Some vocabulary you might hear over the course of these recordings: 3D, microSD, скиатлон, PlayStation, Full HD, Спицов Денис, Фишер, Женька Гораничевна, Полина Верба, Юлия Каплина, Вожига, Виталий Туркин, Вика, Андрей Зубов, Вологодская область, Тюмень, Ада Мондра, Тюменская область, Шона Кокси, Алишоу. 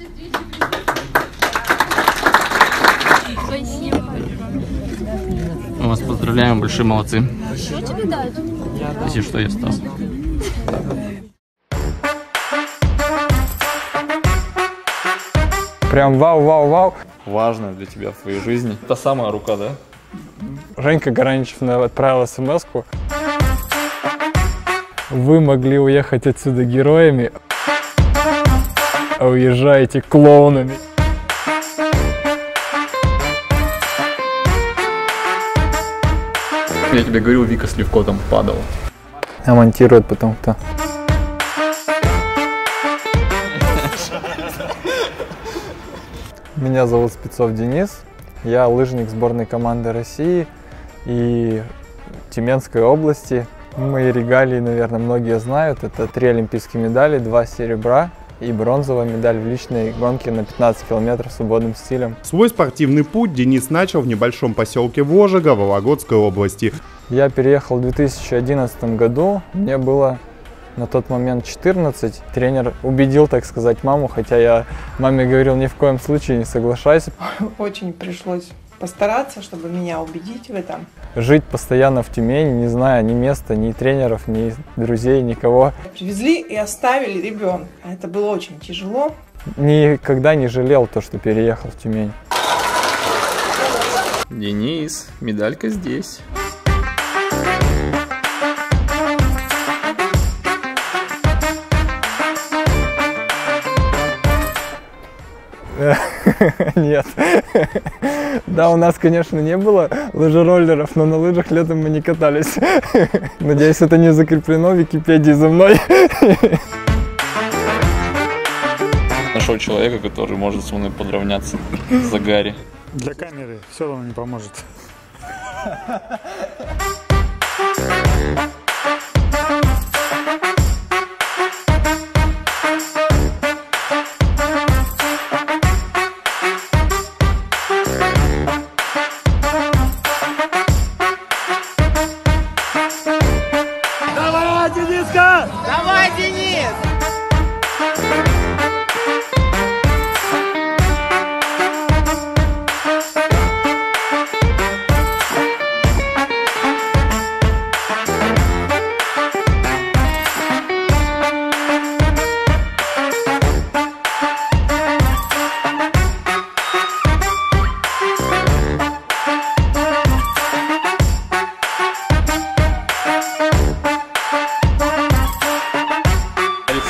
нашей встрече присутствовали. Спасибо. Мы вас поздравляем, большие молодцы. Что тебе дают? Если что, я встал. Прям вау-вау-вау. Важно для тебя в твоей жизни. Та самая рука, да? Женька Гораничевна отправила смс-ку. Вы могли уехать отсюда героями, а уезжаете клоунами. Я тебе говорил, Вика с Левко там падал. А монтирует потом кто? Меня зовут Спицов Денис, я лыжник сборной команды России и Тюменской области. Мои регалии, наверное, многие знают. Это 3 олимпийские медали, 2 серебра и бронзовая медаль в личной гонке на 15 километров свободным стилем. Свой спортивный путь Денис начал в небольшом поселке Вожига Вологодской области. Я переехал в 2011 году, мне было... на тот момент 14. Тренер убедил, так сказать, маму, хотя я маме говорил, ни в коем случае не соглашайся. Очень пришлось постараться, чтобы меня убедить в этом. Жить постоянно в Тюмени, не зная ни места, ни тренеров, ни друзей, никого. Привезли и оставили ребенка. Это было очень тяжело. Никогда не жалел то, что переехал в Тюмень. Денис, медалька здесь. Нет. Да, у нас, конечно, не было лыжероллеров, но на лыжах летом мы не катались. Надеюсь, это не закреплено в Википедии за мной. Нашел человека, который может со мной подравняться за Гарри. Для камеры все равно не поможет.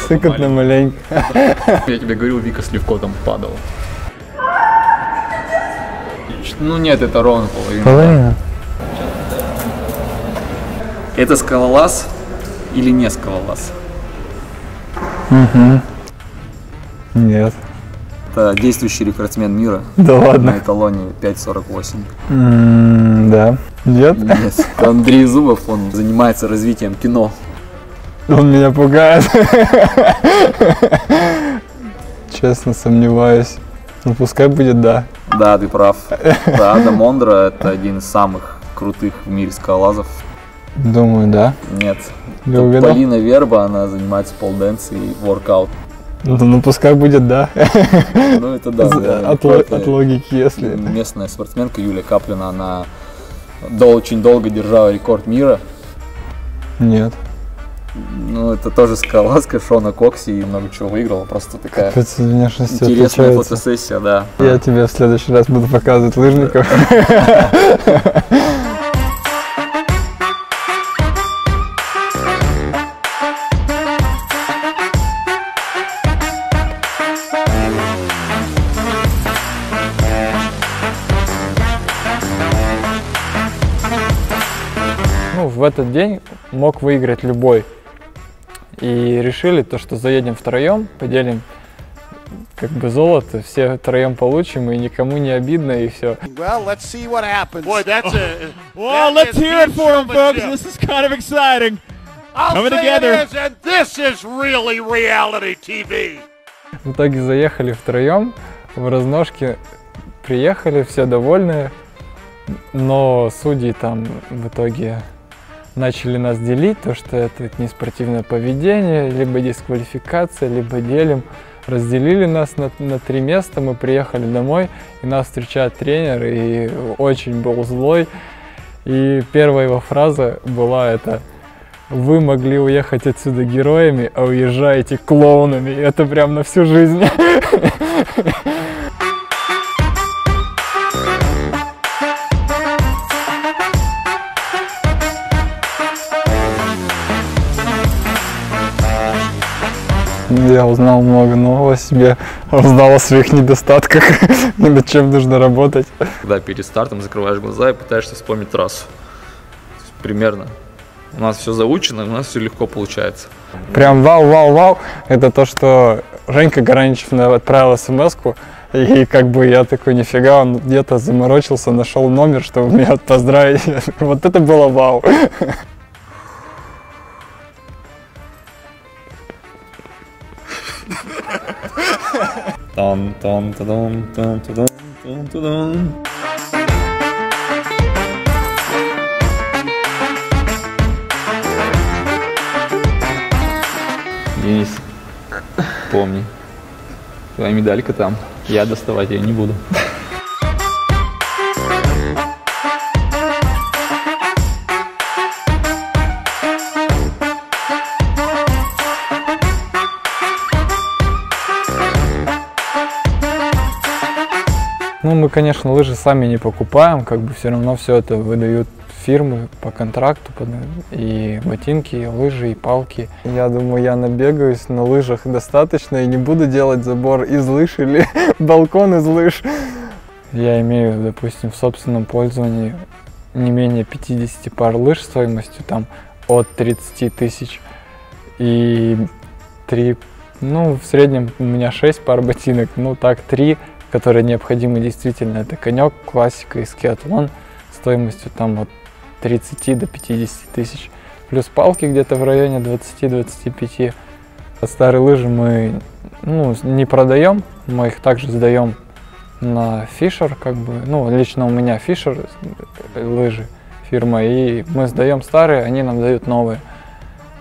Сыкотно маленько. Я тебе говорил, Вика с Левко там падала. Ну нет, это ровно половина. Половина? Это скалолаз или не скалолаз? Угу. Нет. Это действующий рекордсмен мира. Да ладно. На эталоне 5.48. Да. Нет? Нет. Это Андрей Зубов, он занимается развитием кино. Он меня пугает. Честно, сомневаюсь. Ну, пускай будет да. Да, ты прав. Да, Ада Мондра – это один из самых крутых в мире скалолазов. Думаю, да. Нет. Полина Верба, она занимается полденс и воркаут. Ну, пускай будет да. Ну, это да. От логики, если. Местная спортсменка Юлия Каплина, она очень долго держала рекорд мира. Нет. Ну, это тоже скалолазка, Шона Кокси, и много чего выиграла, просто такая интересная фотосессия, да. Я тебе в следующий раз буду показывать лыжников. Ну, в этот день мог выиграть любой. И решили то, что заедем втроем, поделим как бы золото, все втроем получим, и никому не обидно, и все. Well, let's see what happens. Boy, that's a... Well, let's hear it for him, folks. This is kind of exciting. Coming together. This is really reality TV. В итоге заехали втроем, в разножке приехали, все довольны, но судьи там в итоге... начали нас делить, то что это не спортивное поведение, либо дисквалификация, либо делим. разделили нас на три места, мы приехали домой, и нас встречает тренер, и очень был злой. И первая его фраза была это: «Вы могли уехать отсюда героями, а уезжаете клоунами». И это прям на всю жизнь. Я узнал много нового о себе, узнал о своих недостатках, над чем нужно работать. Когда перед стартом закрываешь глаза и пытаешься вспомнить трассу. Примерно. У нас все заучено, у нас все легко получается. Прям вау-вау-вау, это то, что Женька Гораничевна отправила смс-ку, и как бы я такой, нифига, он где-то заморочился, нашел номер, чтобы меня поздравить. Вот это было вау. Денис, помни, твоя медалька там, я доставать ее не буду. Ну, мы, конечно, лыжи сами не покупаем, как бы все равно все это выдают фирмы по контракту, и ботинки, и лыжи, и палки. Я думаю, я набегаюсь на лыжах достаточно и не буду делать забор из лыж или балкон из лыж. Я имею, допустим, в собственном пользовании не менее 50 пар лыж стоимостью там от 30 тысяч и 3, ну, в среднем у меня 6 пар ботинок, ну, так 3. Которые необходимы действительно, это конек, классика и скиатлон стоимостью там от 30 до 50 тысяч, плюс палки где-то в районе 20-25. Старые лыжи мы, ну, не продаем, мы их также сдаем на Фишер, как бы, ну, лично у меня Фишер лыжи фирма, и мы сдаем старые, они нам дают новые,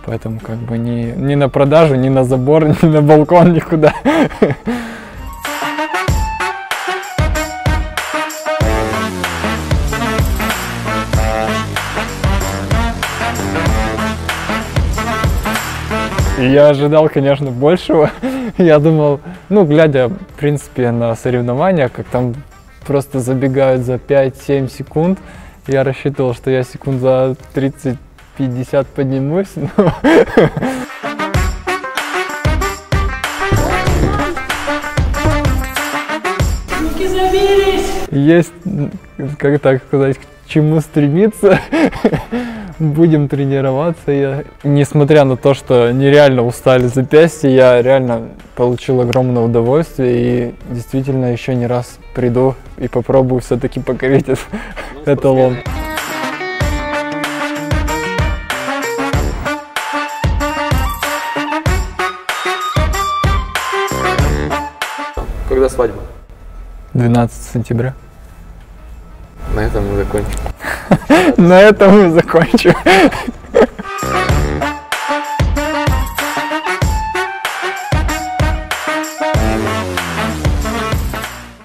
поэтому как бы ни на продажу, ни на забор, ни на балкон, никуда. Я ожидал, конечно, большего. Я думал, ну, глядя, в принципе, на соревнования, как там просто забегают за 5-7 секунд, я рассчитывал, что я секунд за 30-50 поднимусь. Но... Есть, как так сказать, к чему стремиться. Будем тренироваться. Я, несмотря на то, что нереально устали запястья, я реально получил огромное удовольствие и действительно еще не раз приду и попробую все-таки покорить эталон. Когда свадьба? 12 сентября. На этом мы закончим. На этом мы закончим.